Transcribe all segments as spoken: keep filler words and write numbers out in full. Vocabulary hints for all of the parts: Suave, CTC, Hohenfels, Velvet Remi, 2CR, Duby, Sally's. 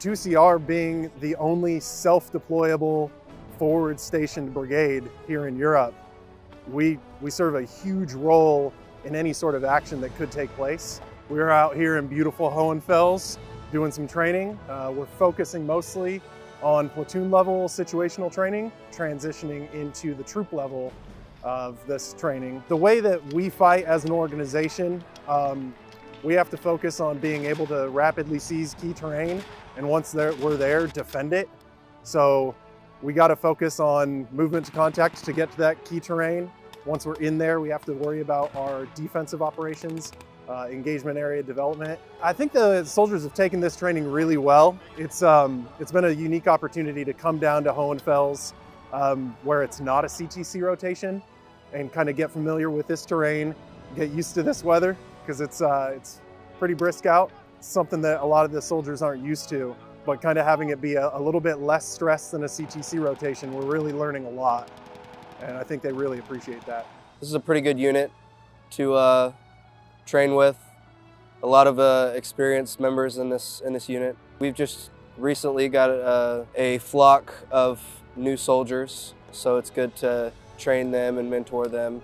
two C R being the only self-deployable forward-stationed brigade here in Europe, we, we serve a huge role in any sort of action that could take place. We're out here in beautiful Hohenfels doing some training. Uh, we're focusing mostly on platoon level situational training, transitioning into the troop level of this training. The way that we fight as an organization, um, we have to focus on being able to rapidly seize key terrain, and once we're there, defend it. So we got to focus on movement to contact to get to that key terrain. Once we're in there, we have to worry about our defensive operations, uh, engagement area development. I think the soldiers have taken this training really well. It's, um, it's been a unique opportunity to come down to Hohenfels, um, where it's not a C T C rotation, and kind of get familiar with this terrain, get used to this weather, because it's, uh, it's pretty brisk out. It's something that a lot of the soldiers aren't used to, but kind of having it be a, a little bit less stress than a C T C rotation, we're really learning a lot. And I think they really appreciate that. This is a pretty good unit to uh, train with. A lot of uh, experienced members in this in this unit. We've just recently got a, a flock of new soldiers, so it's good to train them and mentor them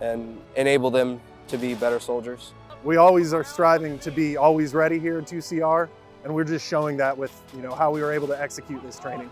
and enable them to be better soldiers. We always are striving to be always ready here in two C R, and we're just showing that with you know how we were able to execute this training.